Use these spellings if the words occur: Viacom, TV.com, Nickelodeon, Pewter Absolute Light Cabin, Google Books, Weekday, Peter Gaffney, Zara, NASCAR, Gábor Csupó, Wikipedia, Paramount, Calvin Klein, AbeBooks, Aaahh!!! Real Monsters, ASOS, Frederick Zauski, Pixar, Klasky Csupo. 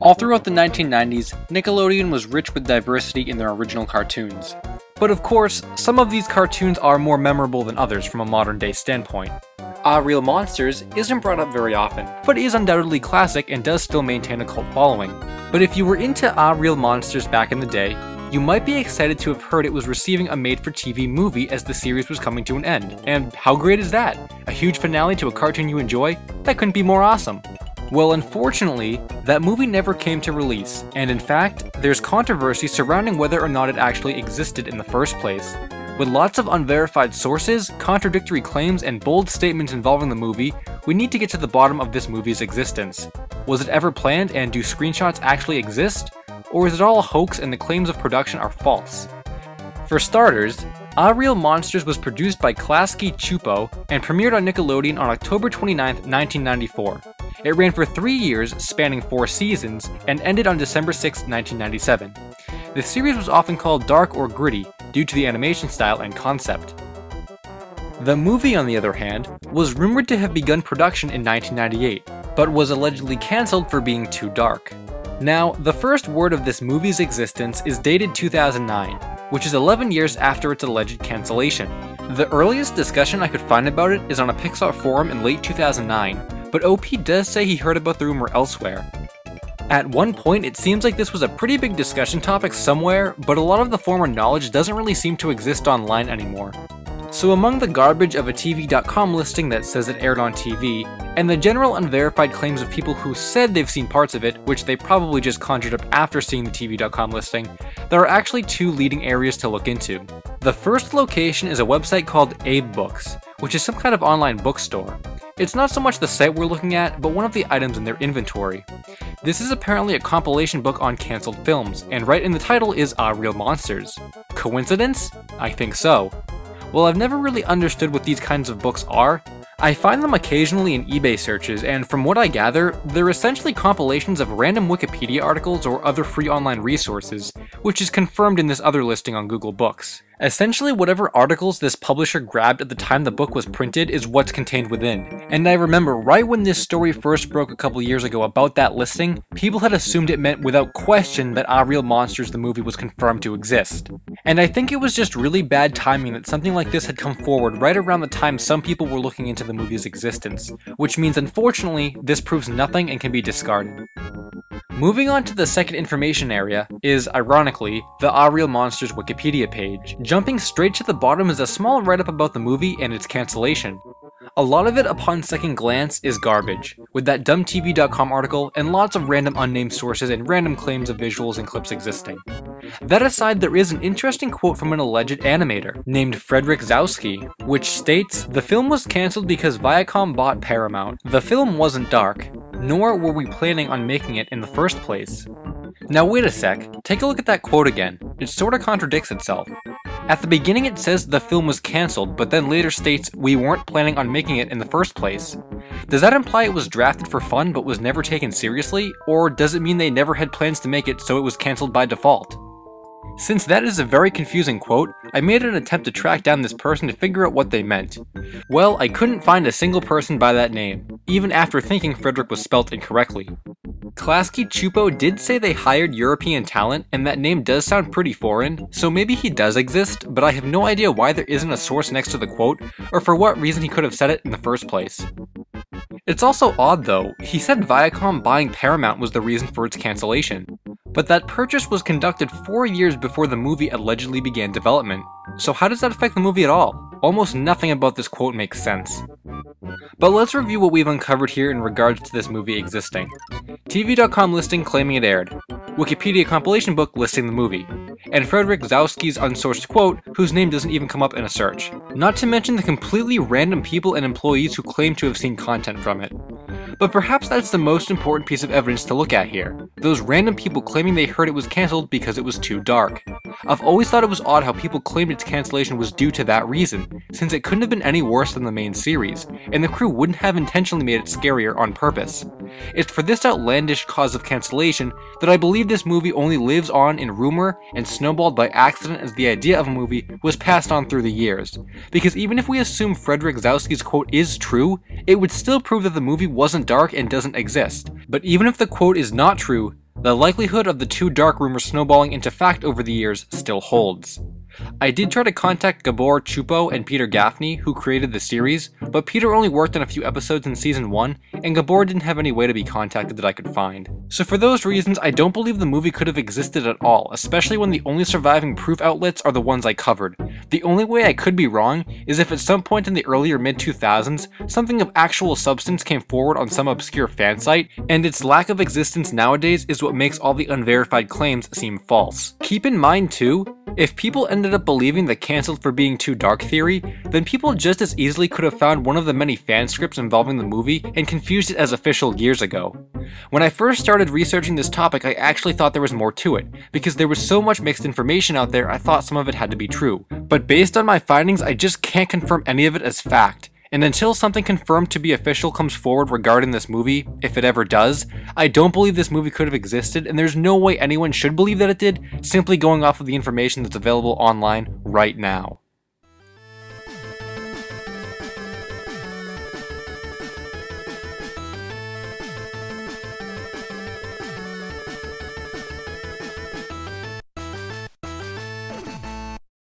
All throughout the 1990s, Nickelodeon was rich with diversity in their original cartoons. But of course, some of these cartoons are more memorable than others from a modern-day standpoint. Aaahh!!! Real Monsters isn't brought up very often, but is undoubtedly classic and does still maintain a cult following. But if you were into Aaahh!!! Real Monsters back in the day, you might be excited to have heard it was receiving a made-for-TV movie as the series was coming to an end. And how great is that? A huge finale to a cartoon you enjoy? That couldn't be more awesome! Well, unfortunately, that movie never came to release, and in fact, there's controversy surrounding whether or not it actually existed in the first place. With lots of unverified sources, contradictory claims, and bold statements involving the movie, we need to get to the bottom of this movie's existence. Was it ever planned, and do screenshots actually exist? Or is it all a hoax and the claims of production are false? For starters, Aaahh!!! Real Monsters was produced by Klasky Csupo and premiered on Nickelodeon on October 29, 1994. It ran for 3 years, spanning 4 seasons, and ended on December 6, 1997. The series was often called dark or gritty due to the animation style and concept. The movie, on the other hand, was rumored to have begun production in 1998, but was allegedly cancelled for being too dark. Now, the first word of this movie's existence is dated 2009, which is 11 years after its alleged cancellation. The earliest discussion I could find about it is on a Pixar forum in late 2009, but OP does say he heard about the rumor elsewhere. At one point, it seems like this was a pretty big discussion topic somewhere, but a lot of the former knowledge doesn't really seem to exist online anymore. So among the garbage of a TV.com listing that says it aired on TV, and the general unverified claims of people who said they've seen parts of it, which they probably just conjured up after seeing the TV.com listing, there are actually 2 leading areas to look into. The first location is a website called AbeBooks, which is some kind of online bookstore. It's not so much the site we're looking at, but one of the items in their inventory. This is apparently a compilation book on cancelled films, and right in the title is Aaahh!!! Real Monsters. Coincidence? I think so. While I've never really understood what these kinds of books are, I find them occasionally in eBay searches, and from what I gather, they're essentially compilations of random Wikipedia articles or other free online resources, which is confirmed in this other listing on Google Books. Essentially, whatever articles this publisher grabbed at the time the book was printed is what's contained within, and I remember right when this story first broke a couple years ago about that listing, people had assumed it meant without question that Aaahh!!! Real Monsters the movie was confirmed to exist. And I think it was just really bad timing that something like this had come forward right around the time some people were looking into the movie's existence, which means unfortunately, this proves nothing and can be discarded. Moving on to the second information area is, ironically, the Aaahh!!! Real Monsters Wikipedia page. Jumping straight to the bottom is a small write-up about the movie and its cancellation. A lot of it upon second glance is garbage, with that dumb TV.com article and lots of random unnamed sources and random claims of visuals and clips existing. That aside, there is an interesting quote from an alleged animator named Frederick Zauski, which states, "The film was cancelled because Viacom bought Paramount. The film wasn't dark, nor were we planning on making it in the first place." Now wait a sec, take a look at that quote again. It sorta contradicts itself. At the beginning it says the film was cancelled, but then later states we weren't planning on making it in the first place. Does that imply it was drafted for fun but was never taken seriously, or does it mean they never had plans to make it so it was cancelled by default? Since that is a very confusing quote, I made an attempt to track down this person to figure out what they meant. Well, I couldn't find a single person by that name, even after thinking Frederick was spelt incorrectly. Klasky Csupo did say they hired European talent, and that name does sound pretty foreign, so maybe he does exist, but I have no idea why there isn't a source next to the quote, or for what reason he could have said it in the first place. It's also odd though, he said Viacom buying Paramount was the reason for its cancellation. But that purchase was conducted 4 years before the movie allegedly began development. So how does that affect the movie at all? Almost nothing about this quote makes sense. But let's review what we've uncovered here in regards to this movie existing. TV.com listing claiming it aired. Wikipedia compilation book listing the movie. And Frederick Zauski's unsourced quote, whose name doesn't even come up in a search. Not to mention the completely random people and employees who claim to have seen content from it. But perhaps that's the most important piece of evidence to look at here, those random people claiming they heard it was cancelled because it was too dark. I've always thought it was odd how people claimed its cancellation was due to that reason, since it couldn't have been any worse than the main series, and the crew wouldn't have intentionally made it scarier on purpose. It's for this outlandish cause of cancellation that I believe this movie only lives on in rumor and snowballed by accident as the idea of a movie was passed on through the years. Because even if we assume Frederick Zauski's quote is true, it would still prove that the movie wasn't dark and doesn't exist. But even if the quote is not true, the likelihood of the two dark rumors snowballing into fact over the years still holds. I did try to contact Gábor Csupó and Peter Gaffney, who created the series, but Peter only worked on a few episodes in season 1, and Gábor didn't have any way to be contacted that I could find. So for those reasons, I don't believe the movie could have existed at all, especially when the only surviving proof outlets are the ones I covered. The only way I could be wrong is if at some point in the earlier mid-2000s, something of actual substance came forward on some obscure fan site, and its lack of existence nowadays is what makes all the unverified claims seem false. Keep in mind too, if people ended up believing the cancelled for being too dark theory, then people just as easily could have found one of the many fan scripts involving the movie and confused it as official years ago. When I first started researching this topic, I actually thought there was more to it, because there was so much mixed information out there I thought some of it had to be true. But based on my findings, I just can't confirm any of it as fact. And until something confirmed to be official comes forward regarding this movie, if it ever does, I don't believe this movie could have existed, and there's no way anyone should believe that it did, simply going off of the information that's available online right now.